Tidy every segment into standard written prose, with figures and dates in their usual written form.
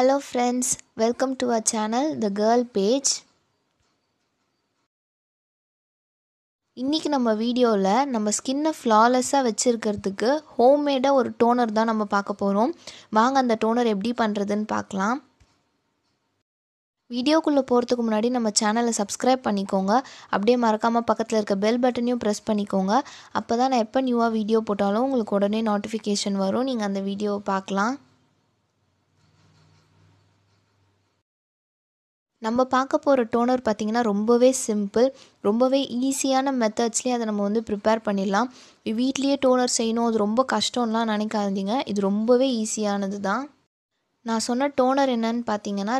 Hello friends, welcome to our channel The Girl Page. இன்னைக்கு நம்ம வீடியோல நம்ம ஸ்கின்னை ஃப்ளாலெஸ்ஸா வெச்சிருக்கிறதுக்கு ஹோம்மேடா ஒரு டோனர் தான் நம்ம பார்க்க போறோம். வாங்க அந்த டோனர் எப்படி பண்றதுன்னு பார்க்கலாம். வீடியோக்குள்ள போறதுக்கு முன்னாடி நம்ம சேனலை சப்ஸ்கிரைப் பண்ணிக்கோங்க. அப்படியே மறக்காம பக்கத்துல இருக்க பெல் பட்டனையும் பிரஸ் பண்ணிக்கோங்க. அப்பதான் நான் எப்ப நியூவா வீடியோ போட்டாலும் உங்களுக்கு உடனே நோட்டிஃபிகேஷன் வரும். நீங்க அந்த வீடியோவை பார்க்கலாம். நம்ம பார்க்க போற டோனர் பாத்தீங்கன்னா ரொம்பவே சிம்பிள், ரொம்பவே ஈஸியான மெத்தட்ஸ்லயே அதை நம்ம வந்து ப்ரிப்பேர் பண்ணிடலாம். வீட்லயே டோனர் செய்யணும், அது ரொம்ப கஷ்டம்லாம் நினைக்காதீங்க. இது ரொம்பவே ஈஸியானது தான். நான் சொன்ன டோனர் என்னன்னு பார்த்தீங்கன்னா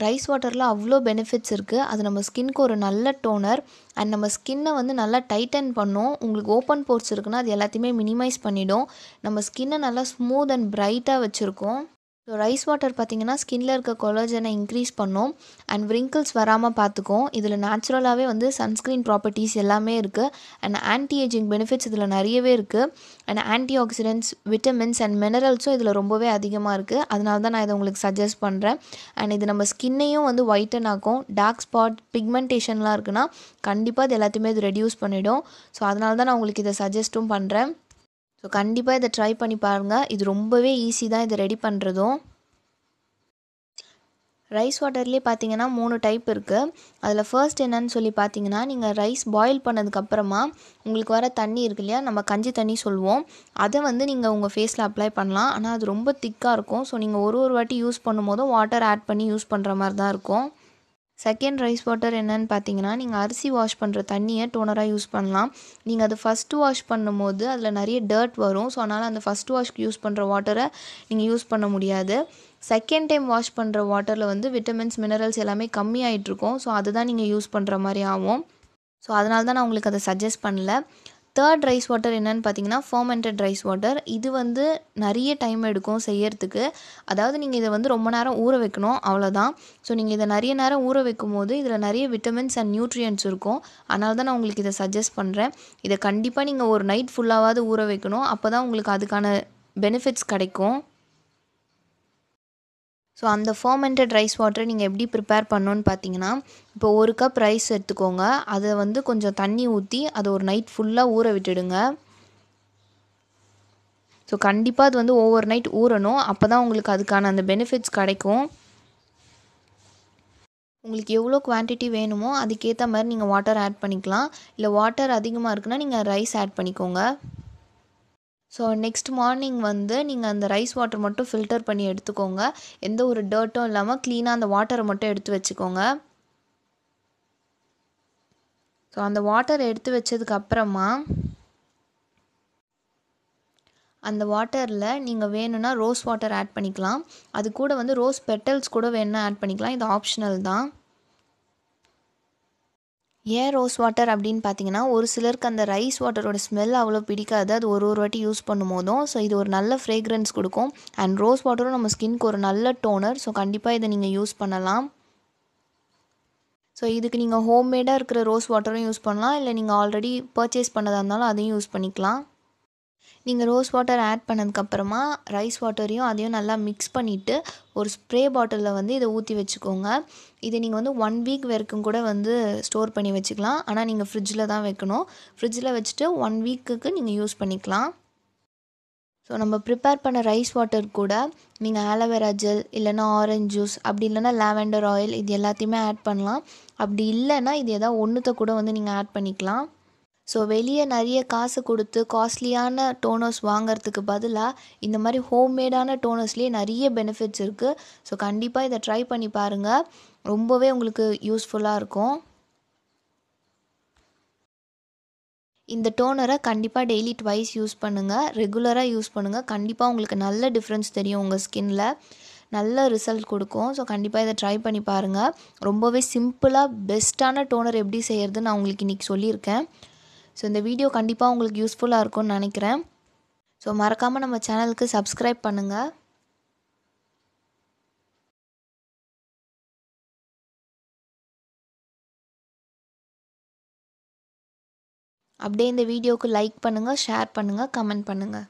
ரைஸ் வாட்டரில் அவ்வளோ பெனிஃபிட்ஸ் இருக்குது. அது நம்ம ஸ்கின்னுக்கு ஒரு நல்ல டோனர் அண்ட் நம்ம ஸ்கின்னை வந்து நல்லா டைட்டன் பண்ணும். உங்களுக்கு ஓப்பன் போர்ஸ் இருக்குன்னா அது எல்லாத்தையுமே மினிமைஸ் பண்ணிவிடும். நம்ம ஸ்கின்னை நல்லா ஸ்மூத் அண்ட் பிரைட்டாக வச்சுருக்கோம். ஸோ ரைஸ் வாட்டர் பார்த்திங்கன்னா ஸ்கின்னில் இருக்க கொலஜனை இன்க்ரீஸ் பண்ணும் அண்ட் wrinkles வராமல் பார்த்துக்கும். இதில் நேச்சுரலாகவே வந்து சன்ஸ்க்ரீன் ப்ராப்பர்ட்டிஸ் எல்லாமே இருக்குது அண்ட் ஆன்டி ஏஜிங் பெனிஃபிட்ஸ் இதில் நிறையவே இருக்குது and antioxidants, vitamins and மினரல்ஸும் இதில் ரொம்பவே அதிகமாக இருக்குது. அதனால தான் நான் இதை உங்களுக்கு சஜஸ்ட் பண்ணுறேன். அண்ட் இது நம்ம ஸ்கின்னையும் வந்து ஒயிட்டன் ஆக்கும். டார்க் ஸ்பாட், பிக்மெண்டேஷன்லாம் இருக்குன்னா கண்டிப்பாக இது எல்லாத்தையுமே இது ரெடியூஸ் பண்ணிவிடும். ஸோ அதனால தான் நான் உங்களுக்கு இதை சஜஸ்ட்டும் பண்ணுறேன். ஸோ கண்டிப்பாக இதை ட்ரை பண்ணி பாருங்கள். இது ரொம்பவே ஈஸி தான் இதை ரெடி பண்ணுறதும். ரைஸ் வாட்டர்லேயே பார்த்தீங்கன்னா 3 டைப் இருக்குது. அதில் ஃபர்ஸ்ட் என்னன்னு சொல்லி பார்த்தீங்கன்னா நீங்கள் ரைஸ் பாயில் பண்ணதுக்கப்புறமா உங்களுக்கு வர தண்ணி இருக்கு இல்லையா, நம்ம கஞ்சி தண்ணி சொல்லுவோம், அதை வந்து நீங்கள் உங்கள் ஃபேஸில் அப்ளை பண்ணலாம். ஆனால் அது ரொம்ப திக்காக இருக்கும். ஸோ நீங்கள் ஒரு வாட்டி யூஸ் பண்ணும் போதும் வாட்டர் ஆட் பண்ணி யூஸ் பண்ணுற மாதிரி தான் இருக்கும். செகண்ட் ரைஸ் வாட்டர் என்னன்னு பார்த்தீங்கன்னா நீங்கள் அரிசி வாஷ் பண்ணுற தண்ணியை டோனராக யூஸ் பண்ணலாம். நீங்கள் அது ஃபஸ்ட்டு வாஷ் பண்ணும் போது அதில் நிறைய டர்ட் வரும். ஸோ அதனால் அந்த ஃபஸ்ட்டு வாஷ்க்கு யூஸ் பண்ணுற வாட்டரை நீங்கள் யூஸ் பண்ண முடியாது. செகண்ட் டைம் வாஷ் பண்ணுற வாட்டரில் வந்து விட்டமின்ஸ், மினரல்ஸ் எல்லாமே கம்மி ஆகிட்ருக்கும். ஸோ அதுதான் நீங்கள் யூஸ் பண்ணுற மாதிரி ஆகும். ஸோ அதனால தான் நான் உங்களுக்கு அதை சஜஸ்ட் பண்ணல. தேர்ட் ரைஸ் வாட்டர் என்னன்னு பார்த்தீங்கன்னா ஃபர்மெண்டட் ரைஸ் வாட்டர். இது வந்து நிறைய டைம் எடுக்கும் செய்யறதுக்கு. அதாவது நீங்கள் இதை வந்து ரொம்ப நேரம் ஊற வைக்கணும், அவ்வளோதான். ஸோ நீங்கள் இதை நிறைய நேரம் ஊற வைக்கும் போது இதில் நிறைய விட்டமின்ஸ் அண்ட் நியூட்ரியன்ட்ஸ் இருக்கும். அதனால தான் நான் உங்களுக்கு இதை சஜஸ்ட் பண்ணுறேன். இதை கண்டிப்பாக நீங்கள் ஒரு நைட் ஃபுல்லாவது ஊற வைக்கணும். அப்போ தான் உங்களுக்கு அதுக்கான பெனிஃபிட்ஸ் கிடைக்கும். ஸோ அந்த ஃபர்மெண்டட் ரைஸ் வாட்டரை நீங்கள் எப்படி ப்ரிப்பேர் பண்ணணுன்னு பார்த்தீங்கன்னா இப்போ 1 கப் ரைஸ் எடுத்துக்கோங்க. அதை வந்து கொஞ்சம் தண்ணி ஊற்றி அதை ஒரு நைட் ஃபுல்லாக ஊற விட்டுடுங்க. ஸோ கண்டிப்பாக அது வந்து ஓவர் நைட் ஊறணும். அப்போ தான் உங்களுக்கு அதுக்கான அந்த பெனிஃபிட்ஸ் கிடைக்கும். உங்களுக்கு எவ்வளோ குவான்டிட்டி வேணுமோ அதுக்கேற்ற மாதிரி நீங்கள் வாட்டர் ஆட் பண்ணிக்கலாம். இல்லை வாட்டர் அதிகமாக இருக்குன்னா நீங்கள் ரைஸ் ஆட் பண்ணிக்கோங்க. ஸோ நெக்ஸ்ட் மார்னிங் வந்து நீங்கள் அந்த ரைஸ் வாட்டர் மட்டும் ஃபில்டர் பண்ணி எடுத்துக்கோங்க. எந்த ஒரு டர்ட்டும் இல்லாமல் க்ளீனாக அந்த வாட்டரை மட்டும் எடுத்து வச்சுக்கோங்க. ஸோ அந்த வாட்டரை எடுத்து வச்சதுக்கப்புறமா அந்த வாட்டரில் நீங்கள் வேணும்னா ரோஸ் வாட்டர் ஆட் பண்ணிக்கலாம். அது கூட வந்து ரோஸ் பெட்டல்ஸ் கூட வேணும்னா ஆட் பண்ணிக்கலாம். இது ஆப்ஷனல் தான். ஏன் ரோஸ் வாட்டர் அப்படின்னு பார்த்தீங்கன்னா ஒரு சிலருக்கு அந்த ரைஸ் வாட்டரோட ஸ்மெல் அவ்வளோ பிடிக்காது. அது ஒரு வாட்டி யூஸ் பண்ணும் போதும் ஸோ இது ஒரு நல்ல ஃப்ரேக்ரன்ஸ் கொடுக்கும் அண்ட் ரோஸ் வாட்டரும் நம்ம ஸ்கின்னுக்கு ஒரு நல்ல டோனர். ஸோ கண்டிப்பாக இதை நீங்கள் யூஸ் பண்ணலாம். ஸோ இதுக்கு நீங்கள் ஹோம்மேடாக இருக்கிற ரோஸ் வாட்டரும் யூஸ் பண்ணலாம். இல்லை நீங்கள் ஆல்ரெடி பர்ச்சேஸ் பண்ணதாக இருந்தாலும் அதையும் யூஸ் பண்ணிக்கலாம். நீங்கள் ரோஸ் வாட்டர் ஆட் பண்ணதுக்கப்புறமா ரைஸ் வாட்டரையும் அதையும் நல்லா மிக்ஸ் பண்ணிவிட்டு ஒரு ஸ்ப்ரே பாட்டிலில் வந்து இதை ஊற்றி வச்சுக்கோங்க. இதை நீங்கள் வந்து 1 வீக் வரைக்கும் கூட வந்து ஸ்டோர் பண்ணி வச்சுக்கலாம். ஆனால் நீங்கள் ஃப்ரிட்ஜில் தான் வைக்கணும். ஃப்ரிட்ஜில் வச்சுட்டு 1 வீக்குக்கு நீங்கள் யூஸ் பண்ணிக்கலாம். ஸோ நம்ம ப்ரிப்பேர் பண்ண ரைஸ் வாட்டர் கூட நீங்கள் ஆலோவேரா ஜெல், இல்லைனா ஆரஞ்ச் ஜூஸ், அப்படி இல்லைனா லாவெண்டர் ஆயில், இது எல்லாத்தையுமே ஆட் பண்ணலாம். அப்படி இல்லைன்னா இது ஏதாவது ஒன்றுத்த கூட வந்து நீங்கள் ஆட் பண்ணிக்கலாம். ஸோ வெளியே நிறைய காசு கொடுத்து காஸ்ட்லியான டோனர்ஸ் வாங்கிறதுக்கு பதிலாக இந்த மாதிரி ஹோம்மேடான டோனர்ஸ்லேயே நிறைய பெனிஃபிட்ஸ் இருக்குது. ஸோ கண்டிப்பாக இதை ட்ரை பண்ணி பாருங்கள். ரொம்பவே உங்களுக்கு யூஸ்ஃபுல்லாக இருக்கும். இந்த டோனரை கண்டிப்பாக டெய்லி ட்வைஸ் யூஸ் பண்ணுங்கள். ரெகுலராக யூஸ் பண்ணுங்கள். கண்டிப்பாக உங்களுக்கு நல்ல டிஃப்ரென்ஸ் தெரியும். உங்கள் ஸ்கின்னில் நல்ல ரிசல்ட் கொடுக்கும். ஸோ கண்டிப்பாக இதை ட்ரை பண்ணி பாருங்கள். ரொம்பவே சிம்பிளாக பெஸ்ட்டான டோனர் எப்படி செய்யறதுன்னு நான் உங்களுக்கு இன்றைக்கி சொல்லியிருக்கேன். ஸோ இந்த வீடியோ கண்டிப்பாக உங்களுக்கு யூஸ்ஃபுல்லாக இருக்கும்னு நினைக்கிறேன். ஸோ மறக்காமல் நம்ம சேனலுக்கு சப்ஸ்கிரைப் பண்ணுங்கள். அப்படியே இந்த வீடியோவுக்கு லைக் பண்ணுங்கள், ஷேர் பண்ணுங்கள், கமெண்ட் பண்ணுங்கள்.